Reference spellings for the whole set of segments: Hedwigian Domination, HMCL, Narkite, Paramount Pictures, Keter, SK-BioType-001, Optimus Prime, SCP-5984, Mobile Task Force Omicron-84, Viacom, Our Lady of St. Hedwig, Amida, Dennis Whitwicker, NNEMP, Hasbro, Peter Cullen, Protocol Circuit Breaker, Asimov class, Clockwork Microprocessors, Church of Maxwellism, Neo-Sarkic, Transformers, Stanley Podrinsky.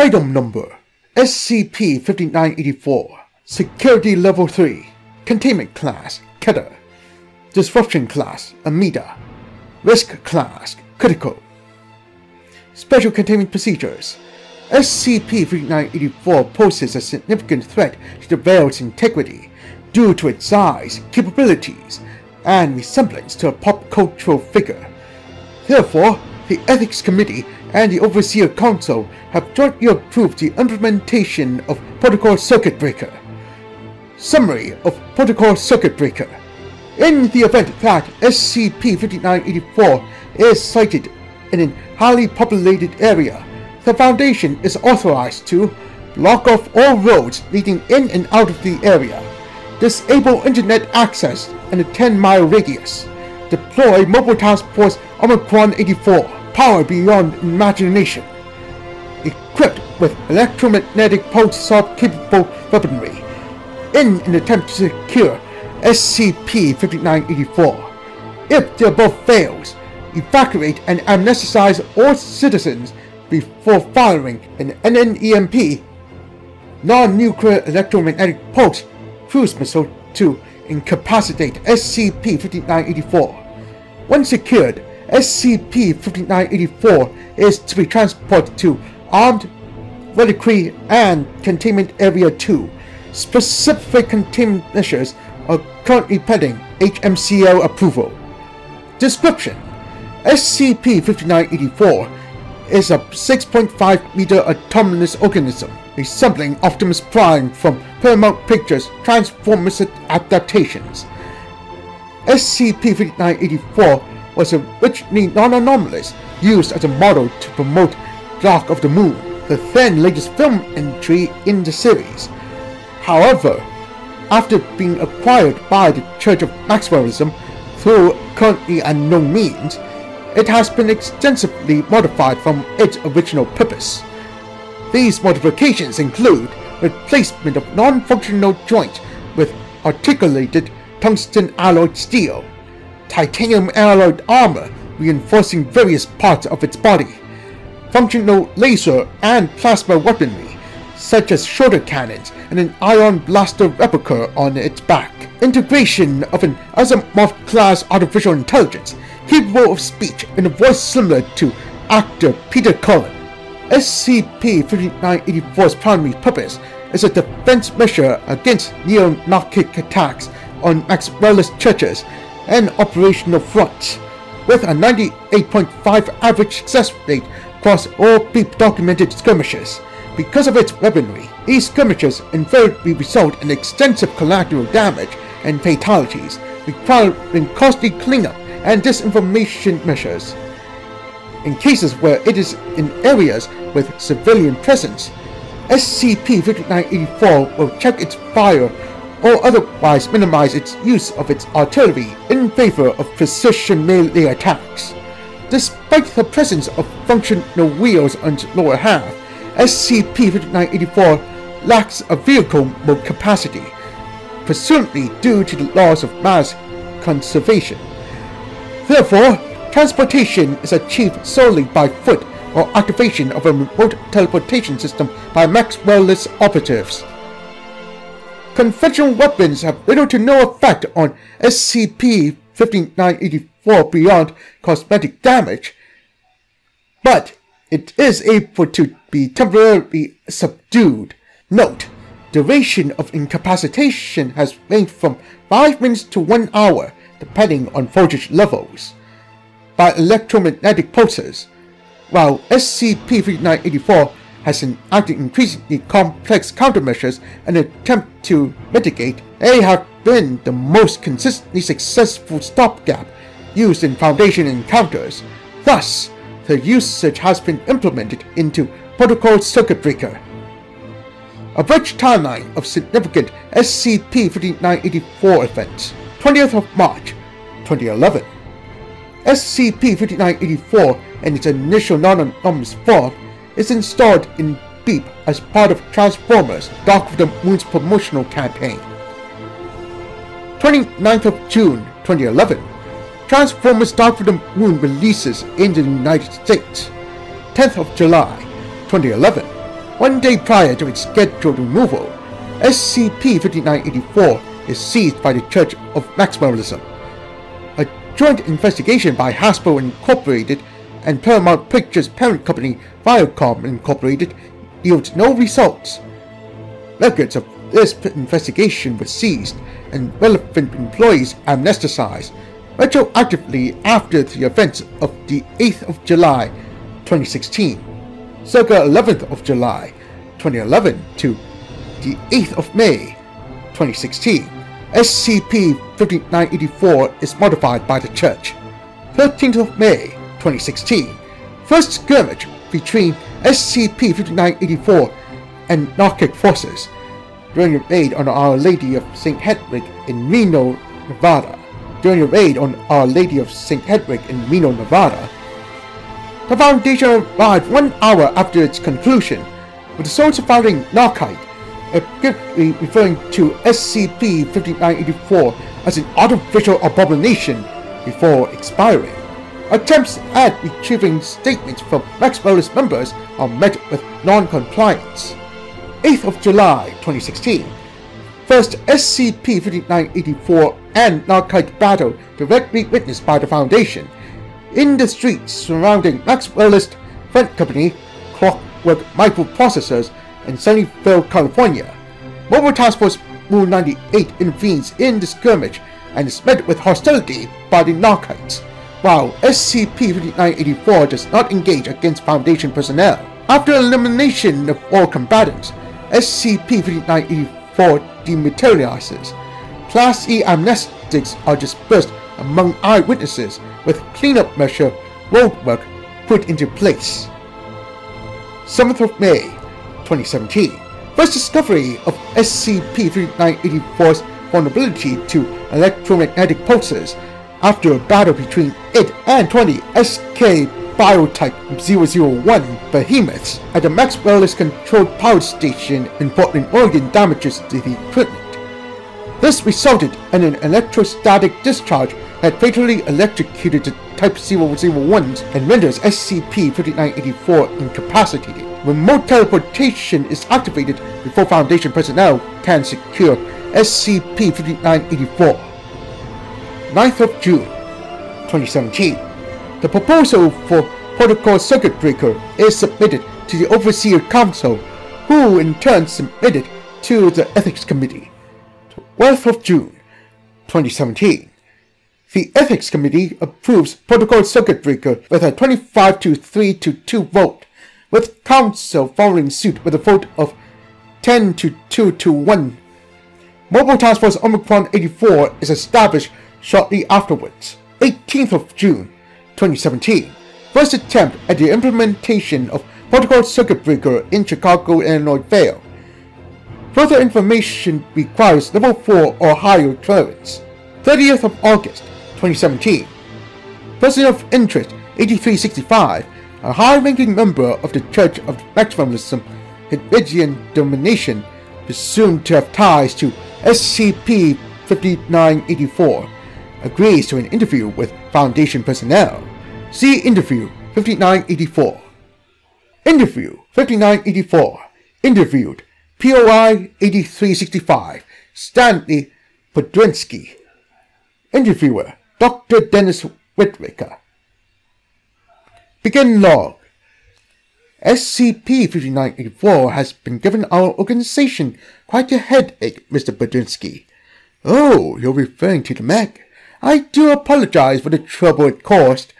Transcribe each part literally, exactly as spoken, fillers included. Item number S C P fifty-nine eighty-four, Security Level three, Containment Class Keter, Disruption Class Amida, Risk Class Critical. Special Containment Procedures. S C P fifty-nine eighty-four poses a significant threat to the Veil's integrity due to its size, capabilities, and resemblance to a pop cultural figure. Therefore, the Ethics Committee and the Overseer Council have jointly approved the implementation of Protocol Circuit Breaker. Summary of Protocol Circuit Breaker. In the event that S C P fifty-nine eighty-four is sighted in a highly populated area, the Foundation is authorized to block off all roads leading in and out of the area, disable internet access in a ten mile radius, deploy Mobile Task Force Omicron eighty-four, power beyond imagination, equipped with electromagnetic pulse-capable weaponry, in an attempt to secure S C P fifty-nine eighty-four. If the above fails, evacuate and amnesticize all citizens before firing an N N E M P non-nuclear electromagnetic pulse cruise missile to incapacitate S C P fifty-nine eighty-four. When secured, S C P fifty-nine eighty-four is to be transported to Armed Reliquary and Containment Area two. Specific containment measures are currently pending H M C L approval. Description: S C P fifty-nine eighty-four is a six point five meter autonomous organism resembling Optimus Prime from Paramount Pictures' Transformers adaptations. S C P fifty-nine eighty-four was originally non-anomalous, used as a model to promote Dark of the Moon, the then latest film entry in the series. However, after being acquired by the Church of Maxwellism through currently unknown means, it has been extensively modified from its original purpose. These modifications include replacement of non-functional joints with articulated tungsten alloyed steel, titanium alloyed armor reinforcing various parts of its body, functional laser and plasma weaponry such as shoulder cannons and an ion blaster replica on its back, integration of an Asimov class artificial intelligence, capable of speech in a voice similar to actor Peter Cullen. S C P fifty-nine eighty-four's primary purpose is a defense measure against Neo-Sarkic attacks on Maxwellist churches and operational fronts, with a ninety-eight point five average success rate across all documented skirmishes. Because of its weaponry, these skirmishes invariably result in extensive collateral damage and fatalities, requiring costly cleanup and disinformation measures. In cases where it is in areas with civilian presence, S C P fifty-nine eighty-four will check its fire or otherwise minimize its use of its artillery in favor of precision melee attacks. Despite the presence of functional wheels on its lower half, S C P fifty-nine eighty-four lacks a vehicle mode capacity, presumably due to the laws of mass conservation. Therefore, transportation is achieved solely by foot or activation of a remote teleportation system by Maxwellist operatives. Conventional weapons have little to no effect on S C P fifty-nine eighty-four beyond cosmetic damage, but it is able to be temporarily subdued. Note: duration of incapacitation has ranged from five minutes to one hour, depending on voltage levels, by electromagnetic pulses, while S C P fifty-nine eighty-four has enacted increasingly complex countermeasures in an attempt to mitigate. They have been the most consistently successful stopgap used in Foundation encounters. Thus, the usage has been implemented into Protocol Circuit Breaker. A bridge timeline of significant S C P fifty-nine eighty-four events. twentieth of March twenty eleven. S C P fifty-nine eighty-four in its initial non-anomalous form is installed in Beep as part of Transformers Dark of the Moon's promotional campaign. twenty-ninth of June twenty eleven. Transformers Dark of the Moon releases in the United States. tenth of July twenty eleven. One day prior to its scheduled removal, S C P fifty-nine eighty-four is seized by the Church of Maxwellism. A joint investigation by Hasbro Incorporated and Paramount Pictures' parent company Viacom Incorporated yields no results. Records of this investigation were seized and relevant employees amnesticized retroactively after the events of the eighth of July twenty sixteen, circa eleventh of July twenty eleven to the eighth of May twenty sixteen. S C P fifty-nine eighty-four is modified by the Church. thirteenth of May twenty sixteen. First skirmish between S C P fifty-nine eighty-four and Narkic forces during a raid on Our Lady of Saint Hedwig in Reno, Nevada. During a raid on Our Lady of Saint Hedwig in Reno, Nevada, the Foundation arrived one hour after its conclusion, with the sole surviving Narkite, apparently referring to S C P fifty-nine eighty-four as an artificial abomination before expiring. Attempts at retrieving statements from Maxwellist members are met with non-compliance. eighth of July twenty sixteen. First S C P fifty-nine eighty-four and Narkite battle directly witnessed by the Foundation in the streets surrounding Maxwellist friend company Clockwork Microprocessors in Sunnyvale, California. Mobile Task Force Moon ninety-eight intervenes in the skirmish and is met with hostility by the Narkites, while S C P fifty-nine eighty-four does not engage against Foundation personnel. After elimination of all combatants, S C P fifty-nine eighty-four dematerializes. Class E amnestics are dispersed among eyewitnesses, with cleanup measure roadwork put into place. seventh of May twenty seventeen. First discovery of S C P fifty-nine eighty-four's vulnerability to electromagnetic pulses after a battle between it and twenty S K-BioType zero zero one behemoths at the Maxwellist-controlled power station in Portland, Oregon damages to the equipment. This resulted in an electrostatic discharge that fatally electrocuted the Type zero zero ones and renders S C P fifty-nine eighty-four incapacitated. Remote teleportation is activated before Foundation personnel can secure S C P fifty-nine eighty-four. ninth of June twenty seventeen. The proposal for Protocol Circuit Breaker is submitted to the Overseer Council, who in turn submitted to the Ethics Committee. twelfth of June twenty seventeen. The Ethics Committee approves Protocol Circuit Breaker with a twenty-five to three to two vote, with Council following suit with a vote of ten to two to one. Mobile Task Force Omicron eighty-four is established shortly afterwards. eighteenth of June twenty seventeen. First attempt at the implementation of Protocol Circuit Breaker in Chicago, Illinois failed. Further information requires level four or higher clearance. thirtieth of August twenty seventeen. Person of interest eighty-three sixty-five, a high-ranking member of the Church of Maxwellism, Hedwigian Domination, presumed to have ties to S C P fifty-nine eighty-four, agrees to an interview with Foundation personnel. See Interview fifty-nine eighty-four. Interview fifty-nine eighty-four. Interviewed P O I eighty-three sixty-five, Stanley Podrinsky. Interviewer Doctor Dennis Whitwicker. Begin log. S C P fifty-nine eighty-four has been given our organization quite a headache, Mister Podrinsky. Oh, you're referring to the Mac. I do apologize for the trouble it caused,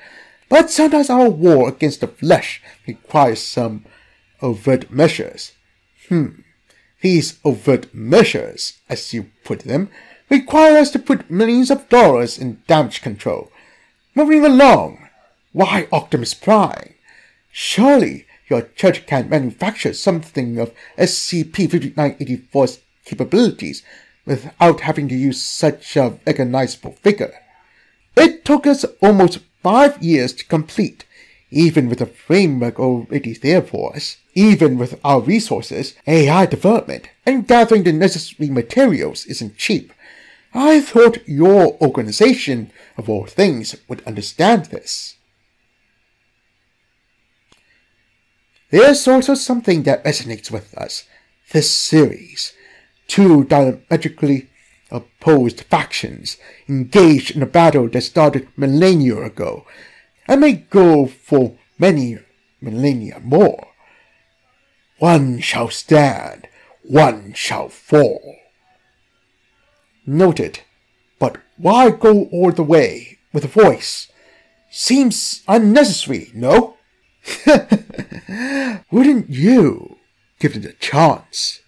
but sometimes our war against the flesh requires some overt measures. Hmm. These overt measures, as you put them, require us to put millions of dollars in damage control. Moving along. Why Optimus Prime? Surely your church can manufacture something of S C P fifty-nine eighty-four's capabilities without having to use such a recognizable figure. It took us almost five years to complete, even with a framework already there for us, even with our resources. A I development and gathering the necessary materials isn't cheap. I thought your organization, of all things, would understand this. There's also something that resonates with us. This series. Two diametrically opposed factions engaged in a battle that started millennia ago, and may go for many millennia more. One shall stand, one shall fall. Noted, but why go all the way with a voice? Seems unnecessary, no? Wouldn't you give it a chance?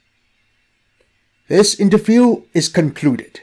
This interview is concluded.